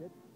Yep.